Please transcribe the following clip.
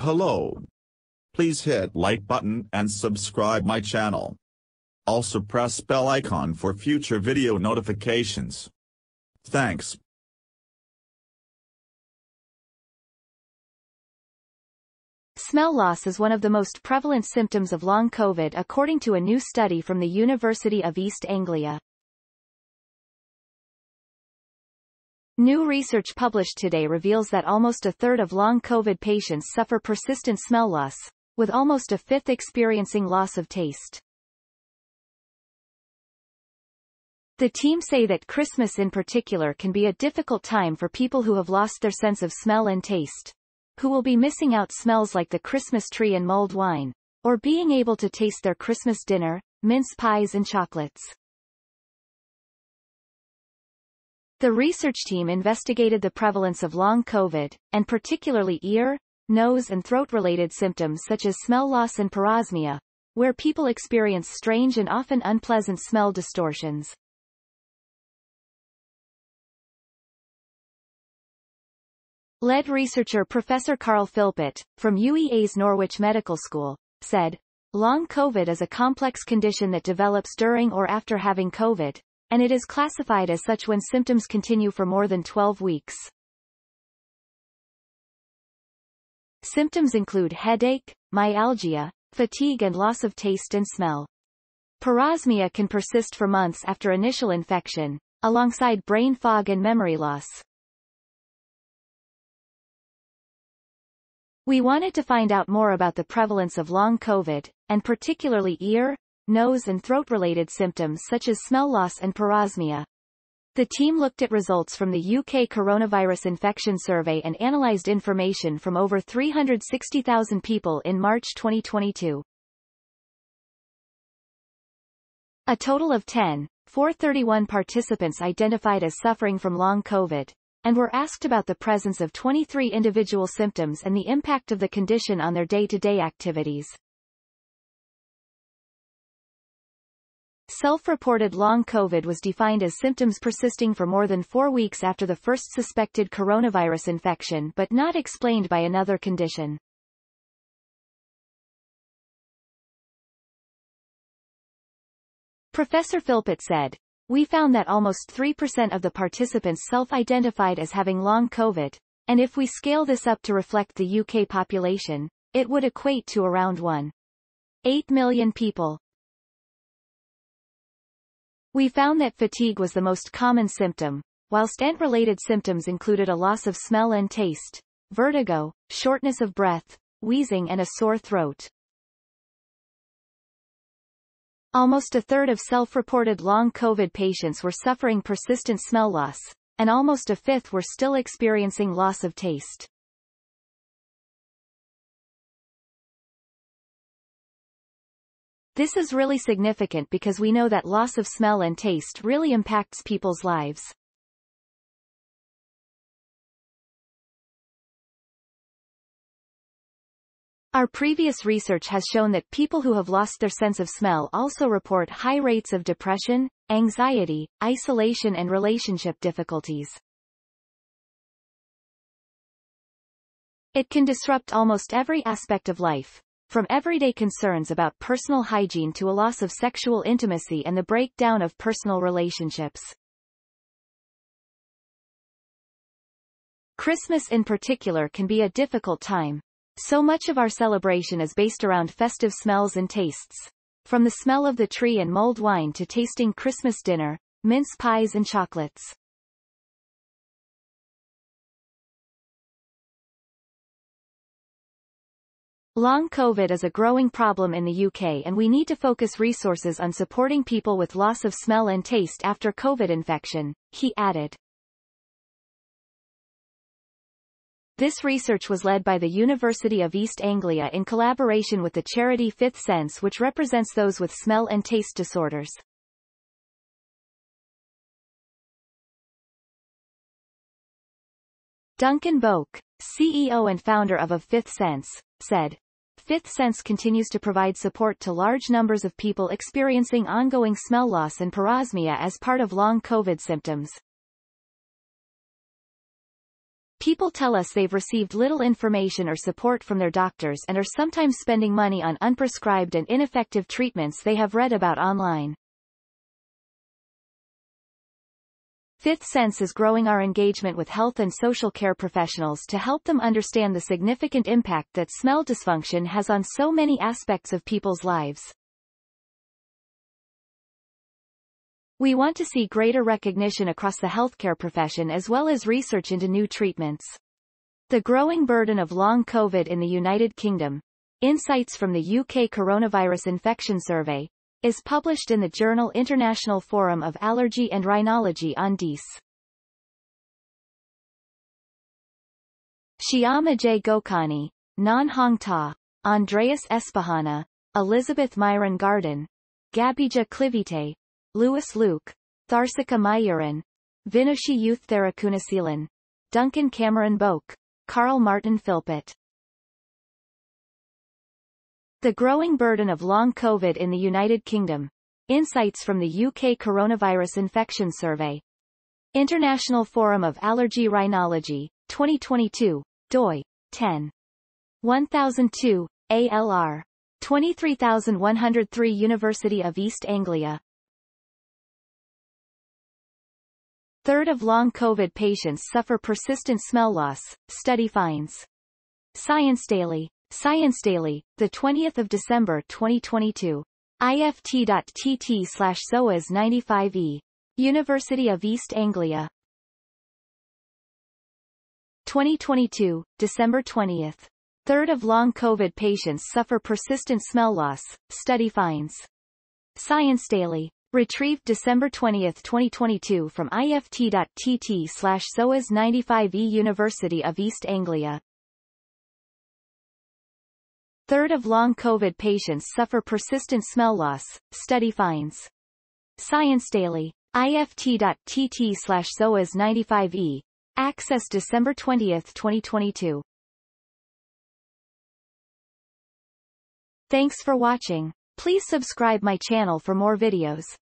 Hello. Please hit like button and subscribe my channel. Also press bell icon for future video notifications. Thanks. Smell loss is one of the most prevalent symptoms of long COVID, according to a new study from the University of East Anglia. New research published today reveals that almost a third of long COVID patients suffer persistent smell loss, with almost a fifth experiencing loss of taste. The team say that Christmas in particular can be a difficult time for people who have lost their sense of smell and taste, who will be missing out smells like the Christmas tree and mulled wine, or being able to taste their Christmas dinner, mince pies and chocolates. The research team investigated the prevalence of long COVID, and particularly ear, nose and throat-related symptoms such as smell loss and parosmia, where people experience strange and often unpleasant smell distortions. Lead researcher Professor Carl Philpott, from UEA's Norwich Medical School, said, "Long COVID is a complex condition that develops during or after having COVID, and it is classified as such when symptoms continue for more than 12 weeks. Symptoms include headache, myalgia, fatigue and loss of taste and smell. Parosmia can persist for months after initial infection, alongside brain fog and memory loss. We wanted to find out more about the prevalence of long COVID, and particularly ear, nose and throat-related symptoms such as smell loss and parosmia." The team looked at results from the UK Coronavirus Infection Survey and analyzed information from over 360,000 people in March 2022. A total of 10,431 participants identified as suffering from long COVID, and were asked about the presence of 23 individual symptoms and the impact of the condition on their day-to-day activities. Self-reported long COVID was defined as symptoms persisting for more than 4 weeks after the first suspected coronavirus infection but not explained by another condition. Professor Philpott said, "We found that almost 3% of the participants self-identified as having long COVID, and if we scale this up to reflect the UK population, it would equate to around 1.8 million people. We found that fatigue was the most common symptom, whilst ENT-related symptoms included a loss of smell and taste, vertigo, shortness of breath, wheezing and a sore throat." Almost a third of self-reported long COVID patients were suffering persistent smell loss, and almost a fifth were still experiencing loss of taste. This is really significant because we know that loss of smell and taste really impacts people's lives. Our previous research has shown that people who have lost their sense of smell also report high rates of depression, anxiety, isolation and relationship difficulties. It can disrupt almost every aspect of life, from everyday concerns about personal hygiene to a loss of sexual intimacy and the breakdown of personal relationships. Christmas in particular can be a difficult time. So much of our celebration is based around festive smells and tastes, from the smell of the tree and mulled wine to tasting Christmas dinner, mince pies and chocolates. Long COVID is a growing problem in the UK, and we need to focus resources on supporting people with loss of smell and taste after COVID infection, he added. This research was led by the University of East Anglia in collaboration with the charity Fifth Sense, which represents those with smell and taste disorders. Duncan Boak, CEO and founder of Fifth Sense, said, "Fifth Sense continues to provide support to large numbers of people experiencing ongoing smell loss and parosmia as part of long COVID symptoms. People tell us they've received little information or support from their doctors and are sometimes spending money on unprescribed and ineffective treatments they have read about online. Fifth Sense is growing our engagement with health and social care professionals to help them understand the significant impact that smell dysfunction has on so many aspects of people's lives. We want to see greater recognition across the healthcare profession as well as research into new treatments. The growing burden of long COVID in the United Kingdom, insights from the UK Coronavirus Infection Survey, is published in the journal International Forum of Allergy and Rhinology on DIS. Shyama J. Gokani, Non Hongta, Andreas Espahana, Elizabeth Myron Garden, Gabija Clivite, Louis Luke, Tharsika Myurin, Vinushi Youth Therakunasilan, Duncan Cameron Boak, Carl Martin Philpott. The growing burden of long COVID in the United Kingdom. Insights from the UK Coronavirus Infection Survey. International Forum of Allergy Rhinology, 2022, doi, 10.1002, ALR. 23103 University of East Anglia. A third of long COVID patients suffer persistent smell loss, study finds. Science Daily, 20 December 2022. ift.tt/zoas95e. University of East Anglia. 2022, December 20. Third of long COVID patients suffer persistent smell loss, study finds. Science Daily. Retrieved December 20, 2022 from ift.tt/zoas95e University of East Anglia. Third of long COVID patients suffer persistent smell loss, study finds. Science Daily. ift.tt/zoas95e. Access December 20, 2022. Thanks for watching. Please subscribe my channel for more videos.